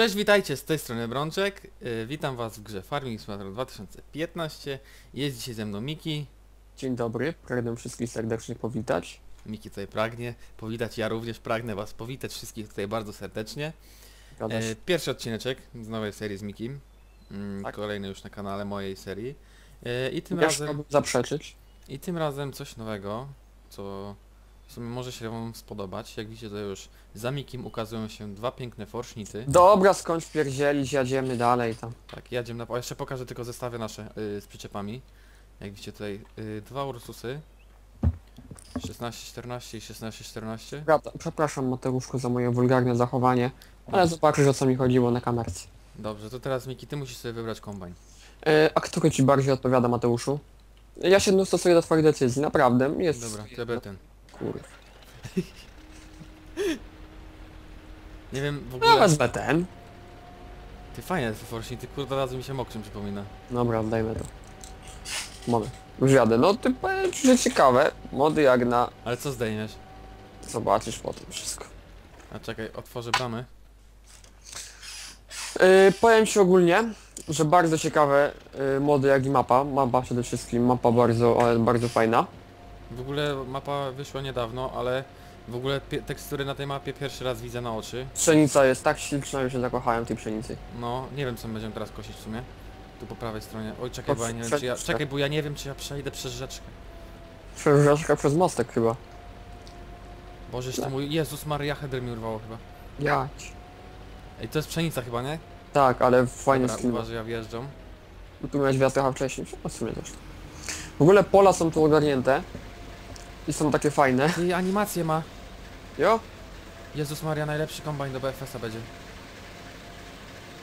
Cześć, witajcie, z tej strony Brączek. Witam was w grze Farming Simulator 2015. Jest dzisiaj ze mną Miki. Dzień dobry, pragnę wszystkich serdecznie powitać. Miki tutaj pragnie powitać, ja również pragnę was powitać wszystkich tutaj bardzo serdecznie. Pierwszy odcineczek z nowej serii z Mikim. Tak. Kolejny już na kanale mojej serii. I tym razem... zaprzeczyć. I tym razem coś nowego, co w sumie może się wam spodobać. Jak widzicie, to już za Mikim ukazują się dwa piękne forsznicy. Dobra, skądś pierdzielić, jadziemy dalej tam. Tak, jadziemy na... Jeszcze pokażę tylko zestawy nasze z przyczepami. Jak widzicie tutaj dwa Ursusy. 16-14 i 16-14. Przepraszam Mateuszku za moje wulgarne zachowanie, ale zobaczysz, o co mi chodziło na kamerce. Dobrze, to teraz Miki, ty musisz sobie wybrać kombajn. A który ci bardziej odpowiada, Mateuszu? Ja się dostosuję do twoich decyzji, naprawdę. Jest... Dobra, tebie ten. Kurwa. Nie wiem w ogóle... No wezmę ten. Ty fajnie, ty kurde razu mi się Mokrzym przypomina. Dobra, oddajmy to. Moment. Już jadę. No ty powiem ci, że ciekawe. Mody jak na... Ale co zdejmiesz? Zobaczysz po tym wszystko. A czekaj, otworzę bramy. Powiem ci ogólnie, że bardzo ciekawe mody jak i mapa. Mapa przede wszystkim, mapa bardzo fajna. W ogóle mapa wyszła niedawno, ale w ogóle tekstury na tej mapie pierwszy raz widzę na oczy. Pszenica jest tak śliczna, że się zakochałem w tej pszenicy. No, nie wiem co będziemy teraz kosić w sumie. Tu po prawej stronie. Oj, czekaj, bo ja nie wiem, czy ja... Czekaj, bo ja nie wiem, czy ja przejdę przez rzeczkę. Przez rzeczkę, przez mostek chyba. Boże, to mój... Jezus Maria, header mi urwało chyba. Jać. Ej, to jest pszenica chyba, nie? Tak, ale fajnie z tym. Chyba, że ja wjeżdżam. Tu miałeś wiatracha wcześniej, w sumie też. W ogóle pola są tu ogarnięte. I są takie fajne. I animacje ma. Jo? Jezus Maria, najlepszy kombajn do BFS-a będzie.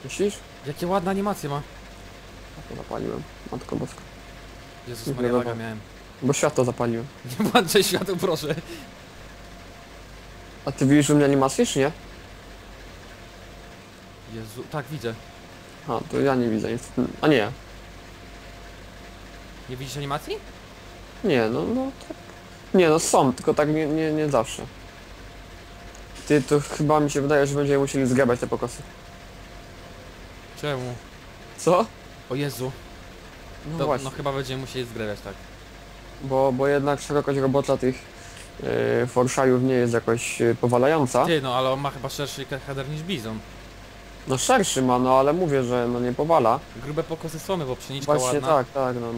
Myślisz? Jakie ładne animacje ma. To zapaliłem, matko boska. Jezus Maria, laga miałem. Bo światło zapaliłem. Nie włączaj światło, proszę. A ty widzisz u mnie animację, czy nie? Jezu, tak widzę. A, to ja nie widzę nic. A nie. Nie widzisz animacji? Nie, no tak. Nie, no są, tylko tak nie zawsze. Ty, to chyba mi się wydaje, że będziemy musieli zgrabać te pokosy. Czemu? Co? O Jezu. No, to, no chyba będziemy musieli zgrabiać, tak. Bo jednak szerokość robocza tych forszajów nie jest jakoś powalająca. Ty, no ale on ma chyba szerszy header niż Bizon. No szerszy ma, no ale mówię, że no nie powala. Grube pokosy słomy, bo pszeniczka ładna. Właśnie tak, tak, no.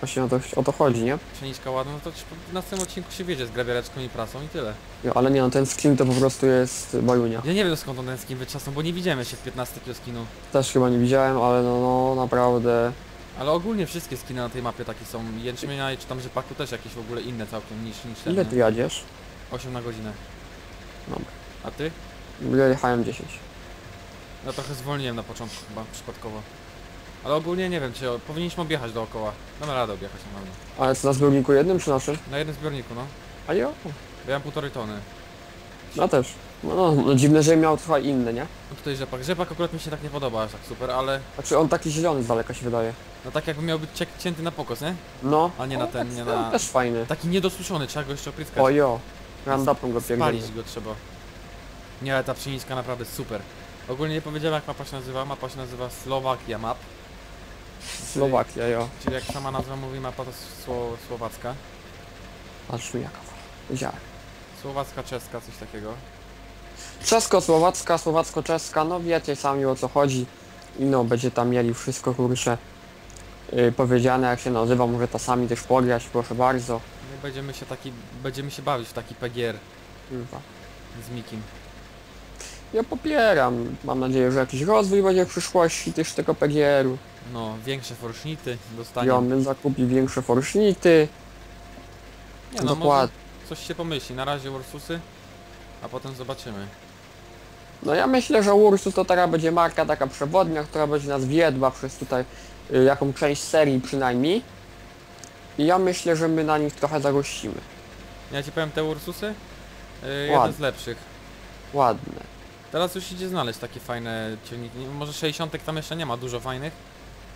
Właśnie o to chodzi, nie? Pszeniczka ładna, no to w następnym odcinku się wiedzie z grabiareczką i prasą i tyle. Jo, ale nie no, ten skin to po prostu jest bajunia. Ja nie wiem skąd on ten skin wyczasnął, bo nie widziałem się w 15 kioskinu. Też chyba nie widziałem, ale no naprawdę... Ale ogólnie wszystkie skiny na tej mapie takie są. Jęczmienia i czy tam rzepaku też jakieś w ogóle inne całkiem niż ten. Ile ty jadziesz? 8 na godzinę. Dobra. A ty? Ja jechałem 10. Ja trochę zwolniłem na początku chyba, przypadkowo. Ale ogólnie nie wiem, czy powinniśmy objechać dookoła. Damy radę objechać na pewno. Ale co, na zbiorniku jednym czy naszym? Na jednym zbiorniku, no. A jo. Ja mam 1,5 tony. No też. No dziwne, że miał trochę inne, nie? No tutaj rzepak. Rzepak akurat mi się tak nie podoba, aż tak super, ale... Znaczy on taki zielony z daleka się wydaje. No tak jakby miał być cięty na pokos, nie? No. A nie na ten, tak, nie na... też fajny. Taki niedosuszony, trzeba go jeszcze opryskać. O jo. Randapą go pierdolę. Spalić go trzeba. Nie, ale ta pszeniczka naprawdę super. Ogólnie nie powiedziałem jak mapa się nazywa. Mapa się nazywa Slovakia Map. Slowakia, jo. Czyli jak sama nazwa mówi, mapa to słowacka. Patrz mi jaka fajna. Słowacka, czeska, coś takiego. Czesko-słowacka, słowacko-czeska, no wiecie sami o co chodzi. I no, będzie tam mieli wszystko kurczę powiedziane, jak się nazywa, może to sami też pograć, proszę bardzo. No będziemy się bawić w taki PGR. Kurwa. Z Mikim. Ja popieram, mam nadzieję, że jakiś rozwój będzie w przyszłości też tego PGR-u. No, większe forsznity dostanie. On zakupi większe forsznity. Nie, no, dokładnie. Coś się pomyśli, na razie Ursusy, a potem zobaczymy. No ja myślę, że Ursus to teraz będzie marka taka przewodnia, która będzie nas wiedła przez tutaj jakąś część serii przynajmniej. I ja myślę, że my na nich trochę zagościmy. Ja ci powiem, te Ursusy? Jeden z lepszych. Ładne. Teraz już idzie znaleźć takie fajne ciągniki, może 60 tam jeszcze nie ma dużo fajnych,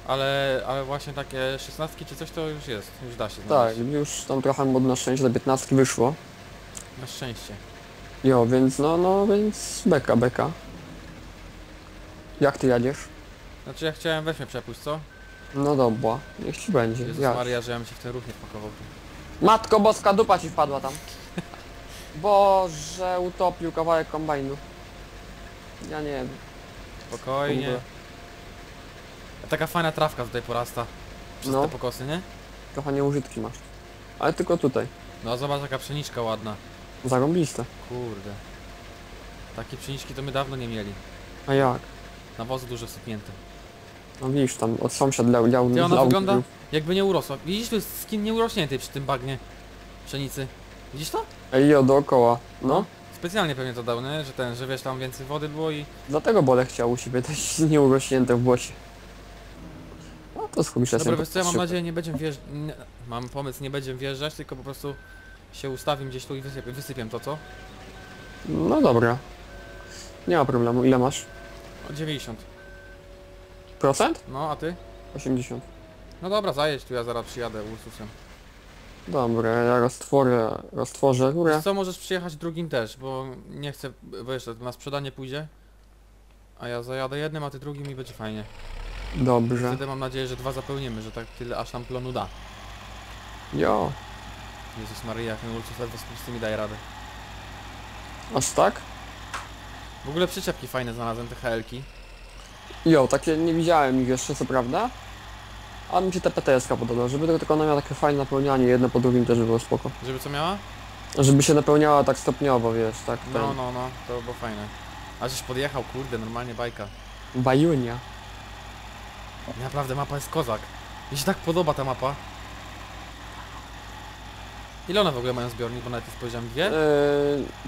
ale właśnie takie 16 czy coś to już jest, już da się znaleźć. Tak, już tam trochę od na szczęście do 15 wyszło. Na szczęście. Jo, więc no, więc beka. Jak ty jadziesz? Znaczy ja chciałem, weź mnie przepuść, co? No dobra, niech ci będzie. Jezus Maria, że ja bym się w ten ruch nie pakował. Matko boska, dupa ci wpadła tam. Boże, utopił kawałek kombajnu. Ja nie wiem. Spokojnie. Taka fajna trawka tutaj porasta. Przez no te pokosy, nie? Trochę nieużytki masz. Ale tylko tutaj. No zobacz, taka pszeniczka ładna. Zarąbiste. Kurde. Takie pszeniczki to my dawno nie mieli. A jak? Nawozy dużo wsypnięte. No widzisz, tam od sąsiad lał. Ty, ona wygląda jakby nie urosła. Widzisz, to jest skin nieurośnięty przy tym bagnie pszenicy. Widzisz to? Ej, jo, dookoła. No. Specjalnie pewnie to dał, nie? Że ten, że wiesz, tam więcej wody było i... Dlatego Bole chciał u siebie też nieurośnięte w błocie. No to skupiszę. Dobra, wiesz co, ja mam nadzieję, nie będziemy wjeżdżać... Mam pomysł, nie będziemy wjeżdżać, tylko po prostu się ustawim gdzieś tu i wysypiam to, co? No dobra. Nie ma problemu. Ile masz? 90%? No, a ty? 80. No dobra, zajedź tu, ja zaraz przyjadę Ursusem. Dobra, ja roztworzę rurę. Wiesz co, możesz przyjechać drugim też, bo nie chcę, bo jeszcze na sprzedanie pójdzie. A ja zajadę jednym, a ty drugim i będzie fajnie. Dobrze. Wtedy mam nadzieję, że dwa zapełnimy, że tak tyle aż nam plonu da. Jo. Jezus Maria, ten Ursus ledwo z tymi daje radę. Aż tak? W ogóle przyczepki fajne znalazłem, te HL-ki. Jo, takie nie widziałem ich jeszcze, co prawda? A mi się ta PTS-ka podoba, żeby tylko ona miała takie fajne napełnianie, jedno po drugim też było spoko. Żeby co miała? Żeby się napełniała tak stopniowo, wiesz, tak. No, ten... no, to było fajne. A żeś podjechał, kurde, normalnie bajka. Bajunia. Naprawdę, mapa jest kozak. Mi się tak podoba ta mapa. Ile one w ogóle mają zbiornik, bo nawet nie spojrzałem, dwie?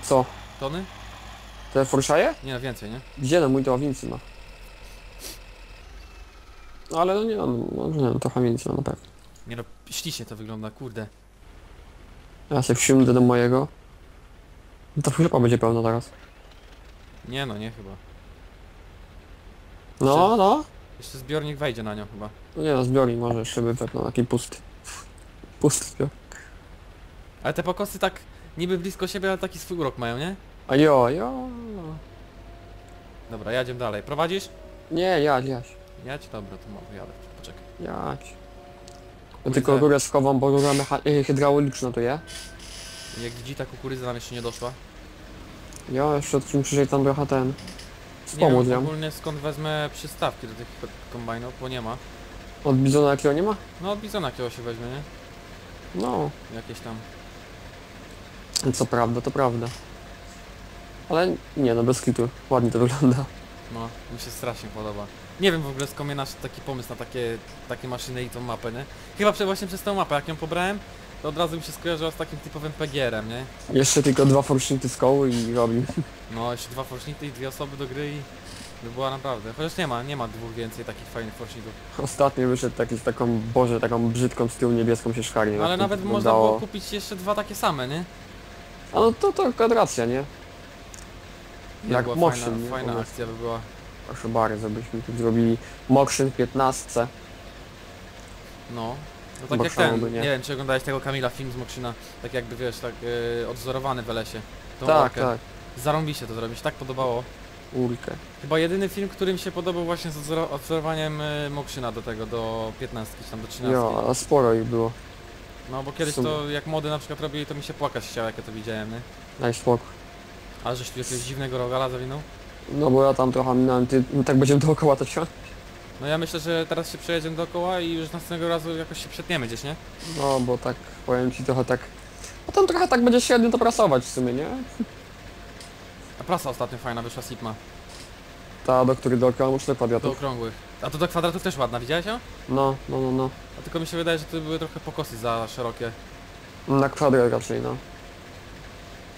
Co? Tony? Te forszaje? Nie, no więcej, nie? Gdzie, no mój to ławnicy ma. No ale no nie, no trochę więcej ma na pewno. Nie no, ślicznie to wygląda, kurde. Ja się wsiądę do mojego. No to chyba będzie pełno teraz. Nie no, nie chyba. No, jeszcze, no. Jeszcze zbiornik wejdzie na nią chyba. No nie no, zbiornik może jeszcze by pewno taki pusty. Pusty zbiornik. Ale te pokosy tak niby blisko siebie, ale taki swój urok mają, nie? A jo. Dobra, jadziemy dalej. Prowadzisz? Nie, jadź? Dobra, to mam wyjadę. Poczekaj. Jadź. Ja tylko rurę schowam, bo rura hydrauliczna to ja. Jak widzi, ta kukurydza nam jeszcze nie doszła. Ja jeszcze od kim przyjdzie tam trochę ten... Wspomóc ją. Ogólnie skąd wezmę przystawki do tych kombajnów, bo nie ma. Od Bizona jakiego nie ma? No od Bizona jakiego się weźmie, nie? No. Jakieś tam... Co prawda, to prawda. Ale nie, no bez kitu. Ładnie to wygląda. No, mi się strasznie podoba. Nie wiem w ogóle skąd mnie nasz taki pomysł na takie maszyny i tą mapę, nie? Chyba właśnie przez tą mapę, jak ją pobrałem, to od razu mi się skojarzyło z takim typowym PGR-em, nie? Jeszcze tylko dwa forsznity z koły i robił. No, jeszcze dwa forsznity i dwie osoby do gry i... by była naprawdę. Chociaż nie ma dwóch więcej takich fajnych forsznitów. Ostatnio wyszedł taki z taką, boże, taką brzydką z tyłu niebieską się szkarnię. Ale nawet można było kupić jeszcze dwa takie same, nie? A no to kadracja, nie? Jak Mokrzyn, fajna akcja by była. Proszę bardzo, byśmy tu zrobili Mokrzyn 15. No, no tak jak ten, nie wiem czy oglądałeś tego Kamila, film z Mokrzyna, tak jakby wiesz, tak odwzorowany w lesie. Tak. Zarąbiście to zrobić, tak podobało. Ulkę. Chyba jedyny film, który mi się podobał właśnie z odwzorowaniem Mokrzyna do tego, do 15 czy tam do 13. No, a sporo ich było. No bo kiedyś to jak młody na przykład robili, to mi się płakać chciało, jak ja to widziałem, nie? Daj spokój. A żeś tu jakiegoś dziwnego rogala zawinął? No bo ja tam trochę minąłem, tak będziemy dookoła to wsiąść. No ja myślę, że teraz się przejedziemy dookoła i już następnego razu jakoś się przetniemy gdzieś, nie? No bo tak, powiem ci trochę tak... Potem trochę tak będzie średnio to prasować w sumie, nie? A prasa ostatnio fajna wyszła, SIPMA. Ta, do której dookoła muszę do kwadratów. Do okrągłych. A to do kwadratów też ładna, widziałeś ją? No. A tylko mi się wydaje, że to były trochę pokosy za szerokie. Na kwadrat raczej, no.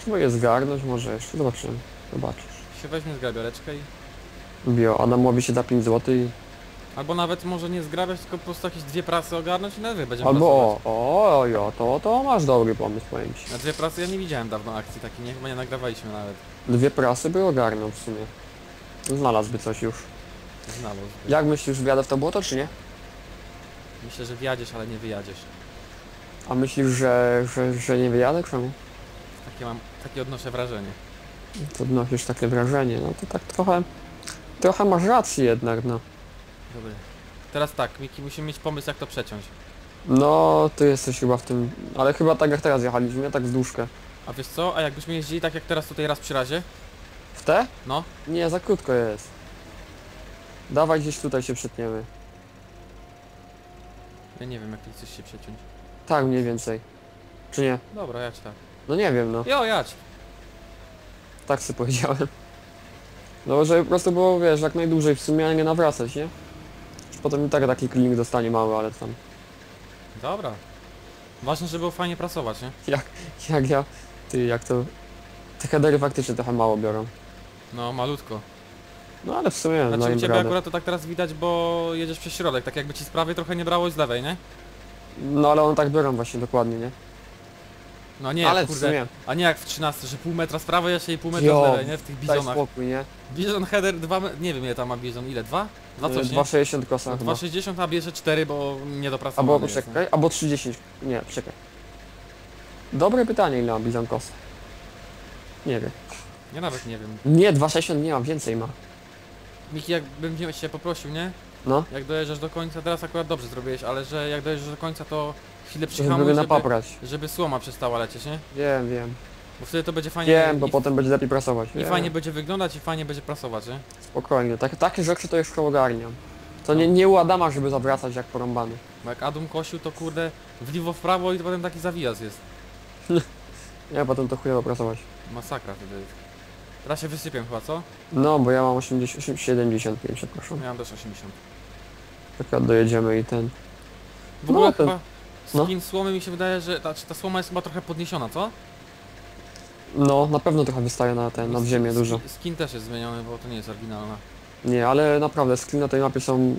Trzeba je zgarnąć, może jeszcze, zobaczymy, zobaczysz. Się weźmie zgrabiareczkę i... Bio, Adam mówi się da 5 zł i... Albo nawet może nie zgrabiać, tylko po prostu jakieś dwie prasy ogarnąć i na dwie będziemy albo pracować. to masz dobry pomysł, powiem ci. Na dwie prasy ja nie widziałem dawno akcji takiej, nie? Chyba nie nagrawaliśmy nawet. Dwie prasy by ogarnął w sumie. Znalazłby coś już. Znalazłby. Jak myślisz, wjadę w to błoto, czy nie? Myślę, że wjadziesz, ale nie wyjadziesz. A myślisz, że nie wyjadę? Czemu? Takie odnoszę wrażenie. To odnosisz takie wrażenie, no to tak trochę... Trochę masz rację jednak, no. Dobry. Teraz tak, Miki, musimy mieć pomysł, jak to przeciąć. No, ty jesteś chyba w tym... Ale chyba tak jak teraz jechaliśmy, ja tak w dłużkę. A wiesz co, a jakbyśmy jeździli tak jak teraz tutaj raz przy razie? W te? No. Nie, za krótko jest. Dawaj gdzieś tutaj się przetniemy. Ja nie wiem, jak ty chcesz się przeciąć. Tak, mniej więcej. Czy nie? Dobra, jadź tak. No nie wiem, no. Jo, jadź. Tak sobie powiedziałem. No, żeby po prostu było, wiesz, jak najdłużej w sumie, ale nie nawracać, nie? Potem i tak taki kling dostanie mały, ale tam... Dobra. Ważne, żeby było fajnie pracować, nie? Jak ja... Ty, jak to... Te headery faktycznie trochę mało biorą. No, malutko. No, ale w sumie... Znaczy u ciebie akurat to tak teraz widać, bo jedziesz przez środek, tak jakby ci z prawej trochę nie brało i z lewej, nie? No, ale on tak biorą właśnie, dokładnie, nie? No nie, ale kurde, w sumie. A nie jak w 13, że pół metra z prawej jeszcze i pół metra z lewej, nie? W tych bizonach. Daj spokój, nie? Bizon header 2, nie wiem ile tam ma bizon, ile? 2? 2,60 kosa. 2,60, a bierze 4, bo nie dopracował. Albo czekaj, albo 3,10. Nie, czekaj. Dobre pytanie, ile ma bizon kosa. Nie wiem. Ja nawet nie wiem. Nie, 2,60 nie ma, więcej ma. Miki, jakbym się poprosił, nie? No. Jak dojeżdżasz do końca, teraz akurat dobrze zrobiłeś, ale że jak dojeżdżasz do końca, to chwilę przyhamuj, żeby słoma przestała lecieć, nie? Wiem. Bo wtedy to będzie fajnie... Wiem, bo potem będzie lepiej prasować. I fajnie będzie wyglądać i fajnie będzie prasować, nie? Spokojnie, takie rzeczy to jeszcze ogarniam. To nie u Adama, żeby zawracać jak porąbany. Bo jak Adam kosił, to kurde, w prawo i potem taki zawijas jest. Nie, potem to chujowo prasować. Masakra wtedy jest. Teraz się wysypię chyba, co? No, bo ja mam 75, przepraszam. Ja mam też 80. Tak, dojedziemy i ten... W ogóle no, chyba skin słomy mi się wydaje, że ta słoma jest chyba trochę podniesiona, co? No, na pewno trochę wystaje na ten, na ziemię dużo. Skin też jest zmieniony, bo to nie jest oryginalna. Nie, ale naprawdę, skiny na tej mapie są...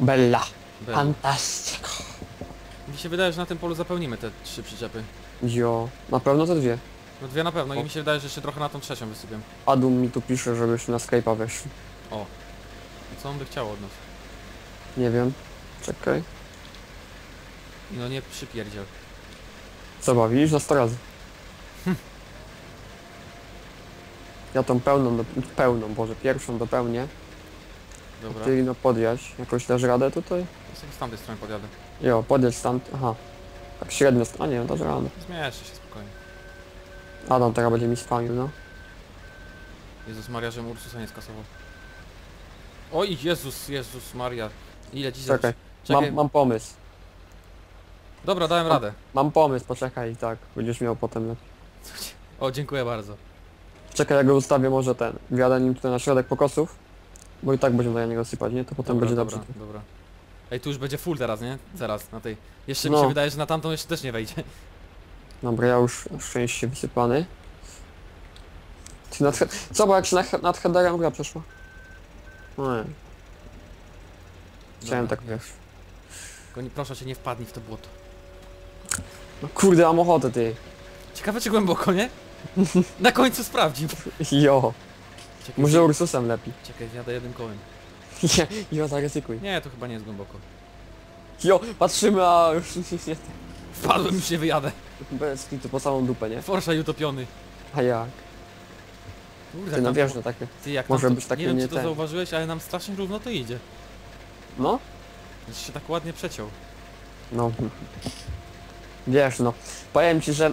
Bella. Fantastyko. Mi się wydaje, że na tym polu zapełnimy te 3 przyczepy. Jo, na pewno te 2. No 2 na pewno i mi się wydaje, że jeszcze trochę na tą 3 wysypię. Adum mi tu pisze, żebyśmy na Skype'a weszli. O. Co on by chciał od nas? Nie wiem. Czekaj. No nie przypierdziel. Co bawisz? Na 100 razy. Ja tą pierwszą dopełnię. Dobra. Ty no podjaś. Jakoś dasz radę tutaj? Ja sobie z tamtej strony podjadę. Jo, podjedź stamtąd. Aha. Tak średnio, a nie, dasz radę. Zmieszczę się spokojnie. Adam teraz będzie mi spamił, no. Jezus Maria, żebym Ursusa nie skasował. Oj, Jezus Maria. Ile dzisiaj... Czekaj, mam pomysł. Dobra, dałem radę. Mam pomysł, poczekaj, tak. Będziesz miał potem lepiej. O, dziękuję bardzo. Czekaj, ja go ustawię może ten. Wjadę nim tutaj na środek pokosów. Bo i tak będziemy na niego sypać, nie? To potem będzie dobrze. Dobra. Ej, tu już będzie full teraz, nie? Zaraz, na tej. Jeszcze mi się wydaje, że na tamtą jeszcze też nie wejdzie. Dobra, ja już szczęście wysypany. Co, bo jak się nad headerem gra przeszła? No nie. Chciałem tak, wiesz. Proszę cię, nie wpadnij w to błoto. No kurde, mam ochotę, ty. Ciekawe czy głęboko, nie? Na końcu sprawdził. Jo. Czekaj, może Ursusem lepiej. Czekaj, jadę jednym kołem. Jo, zaryzykuj. Nie, to chyba nie jest głęboko. Jo, patrzymy, a już nie... Wpadłem, już nie wyjadę. Bez kitu, po samą dupę, nie? Forsza i utopiony. A jak? Kurde, ty, no wiesz, no takie... Ty, jak może być takie... Nie wiem, czy to zauważyłeś, ale nam strasznie równo to idzie. No? Znaczy się tak ładnie przeciął. No. Wiesz, no. Powiem ci, że...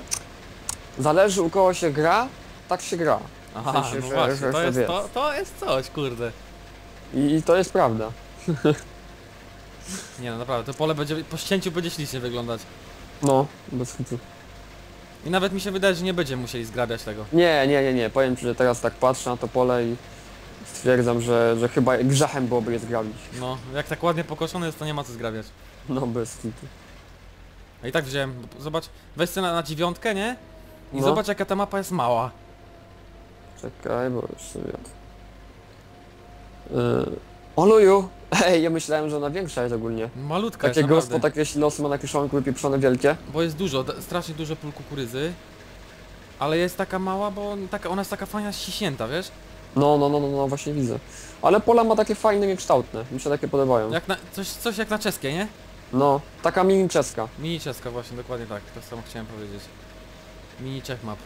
Zależy u kogo się gra, tak się gra. Aha, w sensie, no że, właśnie, to jest coś, kurde. I to jest prawda. Nie no, naprawdę, to pole będzie, po ścięciu będzie ślicznie wyglądać. No, bez hitu. I nawet mi się wydaje, że nie będziemy musieli zgrabiać tego. Nie, powiem ci, że teraz tak patrzę na to pole i stwierdzam, że chyba grzechem byłoby je zgrabić. No, jak tak ładnie pokoszone jest, to nie ma co zgrabiać. No, bez hitu. A i tak wziąłem, zobacz, weź sobie na 9, nie? I zobacz jaka ta mapa jest mała. Czekaj, bo już sobie... Oluju! Ej, ja myślałem, że ona większa jest ogólnie. Malutka jest naprawdę. Takie gospodarstwo, takie losy ma na kieszonku wypieprzone wielkie. Bo jest dużo, strasznie dużo pól kukurydzy. Ale jest taka mała, bo ona jest taka fajna ściśnięta, wiesz? No, właśnie widzę. Ale pola ma takie fajne, niekształtne. Mi się takie podobają. Jak na, coś jak na czeskie, nie? No, taka mini czeska. Mini czeska, właśnie, dokładnie tak. To samo chciałem powiedzieć. Mini Czech Map.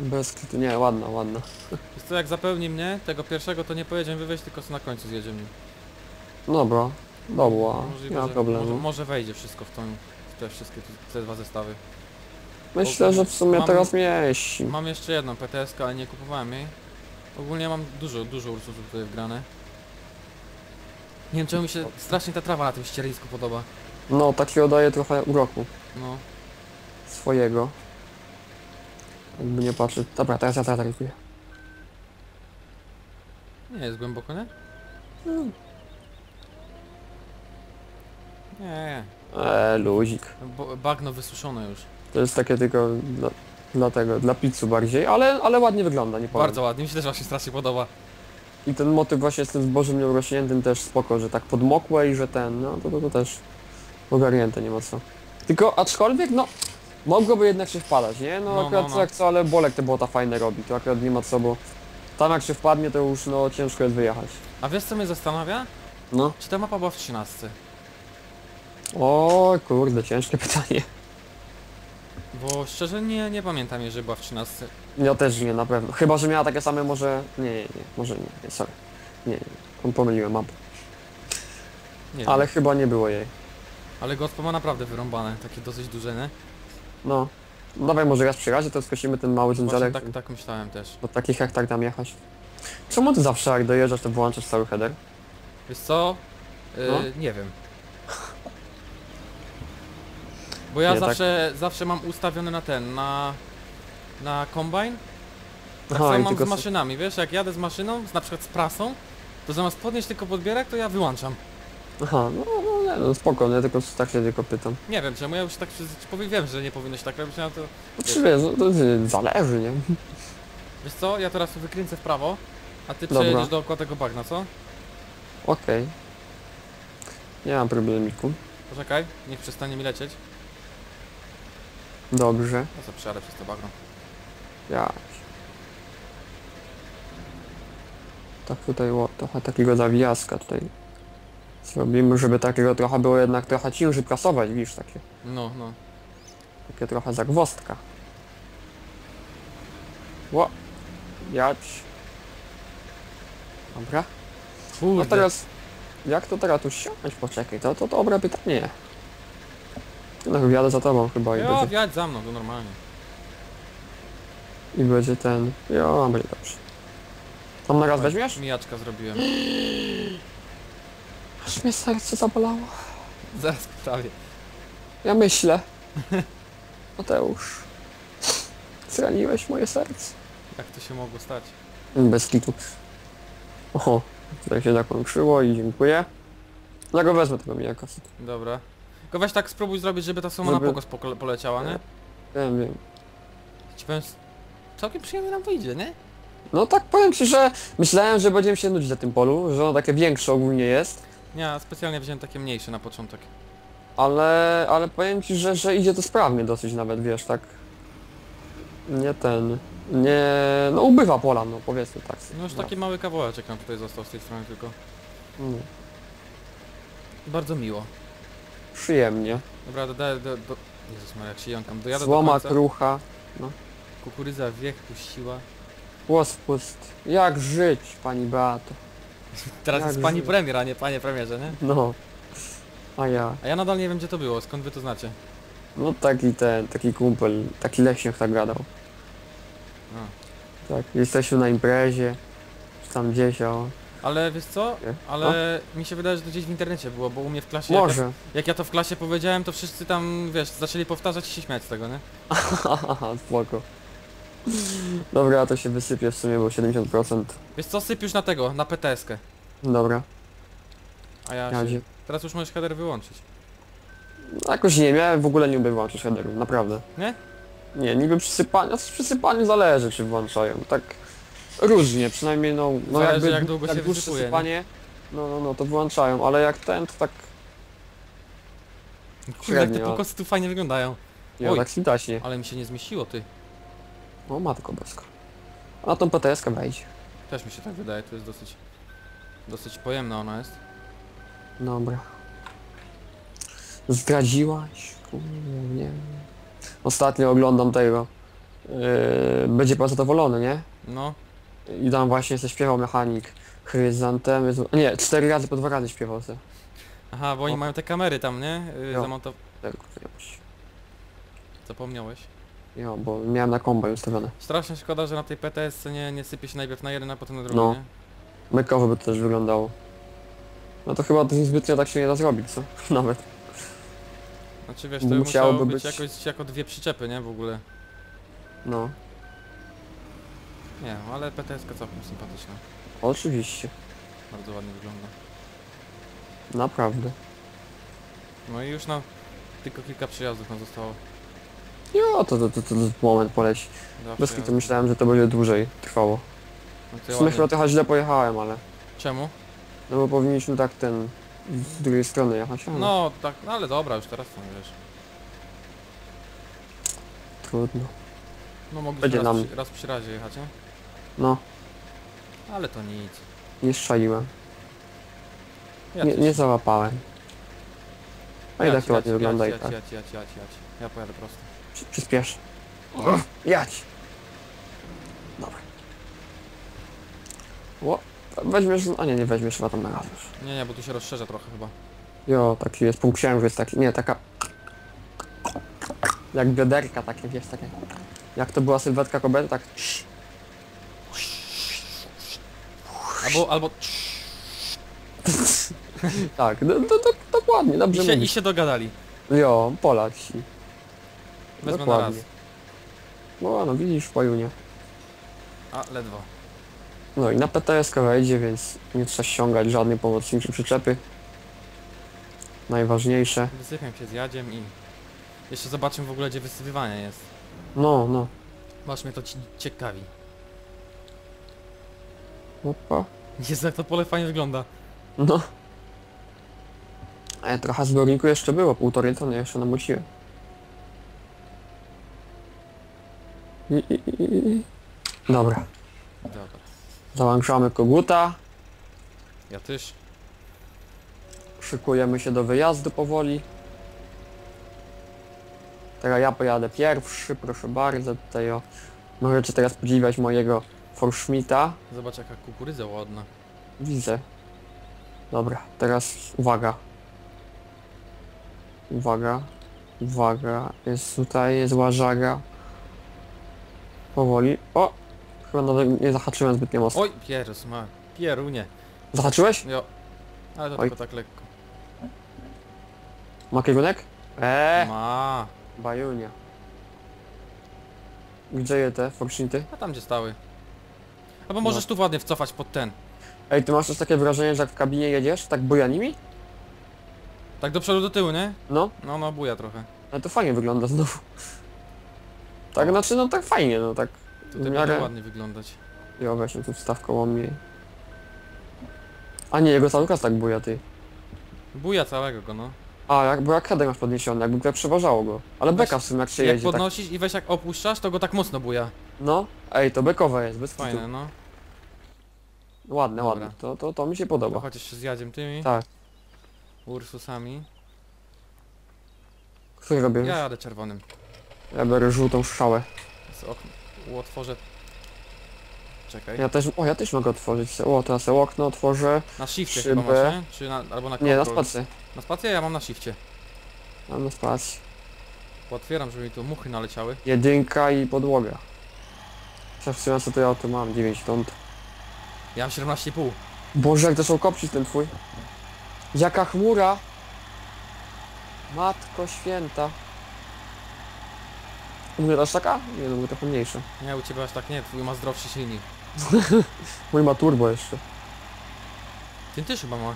Bez klitu, nie, ładna, ładna. Wiesz co, jak zapełni mnie, tego pierwszego, to nie pojedziemy wywyźć, tylko co na końcu zjedzie mnie. Dobra, dobra, nie ma problemu. Może wejdzie wszystko w te wszystkie te dwa zestawy. Myślę, że w sumie teraz mieści. Mam jeszcze jedną PTS, ale nie kupowałem jej. Ogólnie mam dużo Ursusów tutaj wgrane. Nie wiem, czemu mi się strasznie ta trawa na tym ściernisku podoba. No, taki oddaje trochę uroku. No. Swojego. Jakby nie patrzeć. Dobra, teraz ja tarikuję. Nie jest głęboko, nie? Hmm. Nie. Luzik. Bagno wysuszone już. To jest takie tylko dla pizzu bardziej, ale ładnie wygląda, nie powiem. Bardzo ładnie, mi się też właśnie strasznie podoba. I ten motyw właśnie z tym zbożem nieurośniętym też spoko, że tak podmokłe i że ten, no to też ogarnięte, nie ma co. Tylko aczkolwiek, no, mogłoby jednak się wpadać, nie? No, akurat tak co, ale Bolek te błota fajne robi, to akurat nie ma co, bo tam jak się wpadnie, to już, no, ciężko jest wyjechać. A wiesz co mnie zastanawia? No. Czy ta mapa była w 13? O kurde, ciężkie pytanie. Bo szczerze nie pamiętam, jeżeli była w 13. Ja też nie, na pewno. Chyba, że miała takie same, może... Nie, może nie, sorry. Nie, pomyliłem mapę. Nie ale wiem. Chyba nie było jej. Ale Gotpo ma naprawdę wyrąbane, takie dosyć duże, nie? No. Dawaj może raz przy razie, to skosimy ten mały dżędzelek. Tak myślałem też. Bo takich jak tak tam jechać. Czemu ty zawsze jak dojeżdżasz, to wyłączasz cały header? Wiesz co? No? Nie wiem. Bo ja zawsze mam ustawione na ten, na kombajn. Tak samo mam z maszynami, wiesz, jak jadę z maszyną, na przykład z prasą, to zamiast podnieść tylko podbierak, to ja wyłączam. Aha, no spokojnie, tylko tak się tylko pytam. Nie wiem czemu, ja już tak wiem, że nie powinno się tak robić, ale to... Znaczy wiesz, to zależy, nie? Wiesz co, ja teraz tu wykręcę w prawo, a ty przejedziesz dookoła tego bagna, co? Okej. Nie mam problemiku. Poczekaj, niech przestanie mi lecieć. Dobrze. Ja sobie przejadę przez to bagno. Ja. Tak tutaj trochę takiego zawijaska tutaj zrobimy, żeby takiego trochę było jednak trochę ciężej prasować, widzisz takie. No. Takie trochę zagwozdka. Ło. Jać. Dobra. Kurde. A teraz, jak to teraz tu siąść? Poczekaj, to dobre pytanie. No jadę za tobą chyba i będzie... Jadź za mną, to normalnie. I będzie ten... będzie dobrze. Tam na raz weźmiesz? Mijaczka zrobiłem. Aż mnie serce zabolało. Zaraz prawie. Ja myślę. Mateusz. Zraniłeś moje serce. Jak to się mogło stać? Bez kitu. Oho, tutaj się zakończyło i dziękuję. Ja go wezmę tego mijaka. Dobra. Tylko weź tak spróbuj zrobić, żeby ta suma na pokos poleciała, nie? Wiem. Ci powiem, całkiem przyjemnie nam wyjdzie, nie? No tak powiem ci, że myślałem, że będziemy się nudzić na tym polu, że ono takie większe ogólnie jest. Nie, specjalnie wziąłem takie mniejsze na początek. Ale powiem ci, że idzie to sprawnie dosyć nawet, wiesz, tak... No ubywa pola, no powiedzmy tak. No już taki mały kawałeczek nam tutaj został z tej strony tylko. No. Bardzo miło. Przyjemnie. Dobra, Jezus Maria, jak się jąkam, dojadę do końca. Krucha. No. Kukurydza wiek puściła. Pust. Jak żyć, pani Beato? Teraz jak jest pani premier, a nie panie premierze, nie? No. A ja nadal nie wiem, gdzie to było, skąd wy to znacie? No taki kumpel, taki leśniak tak gadał. A. Tak, jesteśmy na imprezie, czy tam gdzieś, Ale wiesz co? Ale mi się wydaje, że to gdzieś w internecie było, bo u mnie w klasie... Może. Jak ja to w klasie powiedziałem, to wszyscy tam, wiesz, zaczęli powtarzać i się śmiać z tego, nie? Spoko. Dobra, to się wysypie w sumie, bo 70%. Wiesz co, syp już na tego, na PTS-kę. Dobra. A ja się... Teraz już możesz header wyłączyć. Jakoś nie, ja w ogóle nie lubię wyłączyć headerów, naprawdę. Nie? Nie, niby przysypaniu zależy, czy włączają, tak... Różnie, przynajmniej no jakby jak długo się wysypuje, no to wyłączają, ale jak ten to tak... Kurde, jak te pokosy tu fajnie wyglądają. Oj, tak widaśnie. Ale mi się nie zmieściło, ty. O matko boska. A na tą PTS-kę wejdzie. Też mi się tak wydaje, to jest dosyć pojemna ona jest. Dobra. Zdradziłaś? Kurde, nie. Ostatnio oglądam tego. będzie pan zadowolony, nie? No. I tam właśnie się śpiewał mechanik chryzantem, nie, 4 razy po 2 razy śpiewał se. Aha, bo oni mają te kamery tam, nie? Zamontowane. Tak, zapomniałeś? Jo, bo miałem na kombo ustawione. Strasznie szkoda, że na tej PTS nie sypie się najpierw na jeden, a potem na drugi, no. Nie? Mekowo by to też wyglądało. No to chyba to zbytnio tak się nie da zrobić, co? Nawet. Znaczy wiesz, to by musiałoby być jakoś, jako 2 przyczepy, nie? W ogóle. No. Nie, ale PTS-ka całkiem sympatyczna. Oczywiście. Bardzo ładnie wygląda. Naprawdę. No i już na tylko kilka przyjazdów nam zostało. Jo, to moment poleci. Bez to myślałem, że to będzie dłużej trwało. No w sumie chyba trochę źle pojechałem, ale... Czemu? No bo powinniśmy tak ten... z drugiej strony jechać. Ale... No tak, no ale dobra, już teraz tam wiesz. Trudno. No mogliśmy raz przy razie jechać, nie? No. Ale to nic. Nie strzeliłem. Ja nie załapałem. A i tak ładnie wygląda i tak. Ja pojadę prosto. Przyspiesz. Jadź. Dobra. Ło. Weźmiesz... A nie, nie weźmiesz chyba tam na raz już. Nie, nie, bo tu się rozszerza trochę chyba. Jo, taki jest. Półksiężyc jest taki. Nie, taka... Jak bioderka takie, wiesz, takie... Jak to była sylwetka kobiety, tak... Albo... tak, dokładnie, dobrze mówisz. I się dogadali. Jo, Polacy. Wezmę na raz. No, no widzisz, po junie. A, ledwo. No i na PTS-kę wejdzie, więc nie trzeba ściągać żadnej pomocniczej przyczepy. Najważniejsze. Wysypiam się z jadziem i... Jeszcze zobaczymy w ogóle, gdzie wysypywanie jest. No, no. Masz mnie to ciekawi. Opa. Jezu, jak to pole fajnie wygląda. No. Trochę zbiorniku jeszcze było, 1,5 tony jeszcze namuciłem. Dobra. Dobra. Załączamy koguta. Ja też. Szykujemy się do wyjazdu powoli. Teraz ja pojadę pierwszy, proszę bardzo, tutaj o. Możecie teraz podziwiać mojego Forschmitta. Zobacz jaka kukurydza ładna. Widzę. Dobra, teraz uwaga. Uwaga. Uwaga. Jest tutaj, jest łażaga. Powoli. O! Chyba nawet nie zahaczyłem zbytnio mocno. Oj, pierunie. Zahaczyłeś? Jo. Ale to tylko tak lekko. Ma kierunek? Ma. Bajunia. Gdzie je te forcznity? A tam gdzie stały. Albo możesz tu ładnie wcofać pod ten. Ej, ty masz też takie wrażenie, że jak w kabinie jedziesz, tak buja nimi? Tak do przodu, do tyłu, nie? No. No, no, buja trochę. Ale to fajnie wygląda znowu. Tak, znaczy, no tak fajnie, no tak. Tutaj miarę... ładnie wyglądać. Jo, weź tu wstaw koło mnie. A nie, jego cały czas tak buja, ty. Buja całego go, no. A, bo jak header masz podniesiony, jakby tak przeważało go. Ale weź, beka w sumie jak się jedzie. Jak podnosisz tak... i weź jak opuszczasz, to go tak mocno buja. No, ej, to bekowe jest, bez fajne, tu. No. Ładne, dobra. Ładne, to mi się podoba. Chociaż się zjadziem tymi. Tak. Ursusami. Którego bierzesz? Ja jadę czerwonym. Ja biorę żółtą strzałę. Z okna. Otworzę. Czekaj. Ja też mogę otworzyć. O, teraz sobie okno otworzę. Na shifcie szybę. Chyba masz, nie? Czy albo na kontrol. Nie, na spacji. Na spacji? Ja mam na shifcie. Mam na spacji. Otwieram, żeby mi tu muchy naleciały. 1 i podłoga. Przecież co to ja tu mam, 9 stąd. Ja mam 17,5. Boże, jak to są kopci ten twój. Jaka chmura. Matko święta. U mnie aż taka? Nie, no, były trochę mniejsze. Nie, u ciebie aż tak nie, twój ma zdrowszy silnik. Mój ma turbo jeszcze. Tym też chyba ma.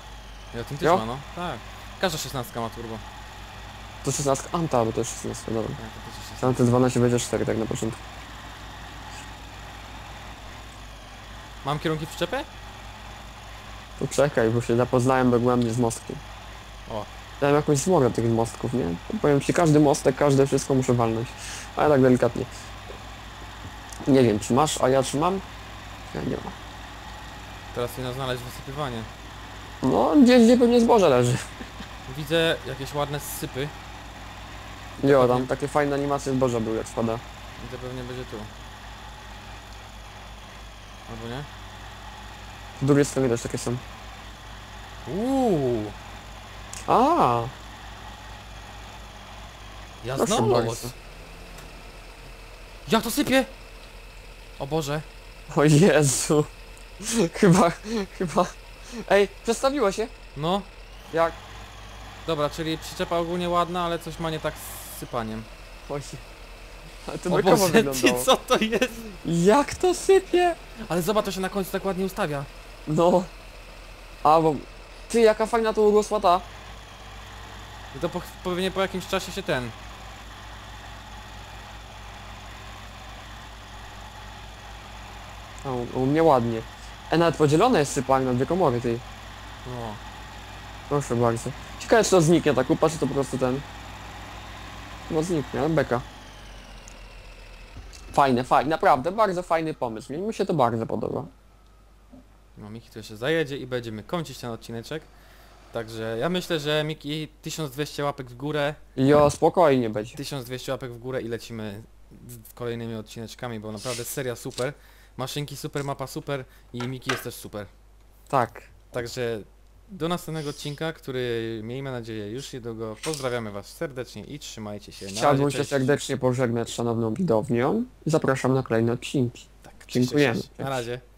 Ja tym też ma, no. Tak. Każda 16 ma turbo. To 16 Anta, bo to jest 16, dobra. Anta 12 będzie 4 tak na początku. Mam kierunki w przyczepę? To czekaj, bo się zapoznałem dogłębnie z mostkiem. O. Dałem jakąś zmorę tych mostków, nie? Powiem ci, każdy mostek, każde wszystko muszę walnąć. Ale tak delikatnie. Nie wiem, czy masz, a ja czy mam? Ja nie mam. Teraz powinno znaleźć wysypywanie. No, gdzie pewnie zboże leży. Widzę jakieś ładne sypy. Jo, tam takie fajne animacje zboża były, jak spada. I to pewnie będzie tu. Albo nie? W drugiej stronie też takie są. Uuuu! A! Ja znowu! Jak to sypie? O Boże! O Jezu! Chyba... Ej, przestawiło się! No! Jak? Dobra, czyli przyczepa ogólnie ładna, ale coś ma nie tak z sypaniem. Oj. Ale to bojkowo wyglądało. Co to jest? Jak to sypie? Ale zobacz, to się na końcu tak ładnie ustawia. No. A bo... Ty, jaka fajna to urosła ta. I to pewnie po jakimś czasie się ten... U mnie ładnie. Nawet podzielone jest sypanie na dwie komory, ty. No. Proszę bardzo. Ciekawe, czy to zniknie ta kupa, czy to po prostu ten... No zniknie, ale beka. Fajne, fajne, naprawdę, bardzo fajny pomysł. Mi się to bardzo podoba. No Miki tu jeszcze zajedzie i będziemy kończyć ten odcineczek. Także ja myślę, że Miki 1200 łapek w górę. Jo, spokojnie będzie. 1200 łapek w górę i lecimy z kolejnymi odcineczkami, bo naprawdę seria super. Maszynki super, mapa super i Miki jest też super. Tak. Także do następnego odcinka, który miejmy nadzieję już niedługo. Pozdrawiamy was serdecznie i trzymajcie się. Chciałbym się serdecznie pożegnać szanowną widownią i zapraszam na kolejne odcinki. Tak, dziękujemy. Cześć. Na razie.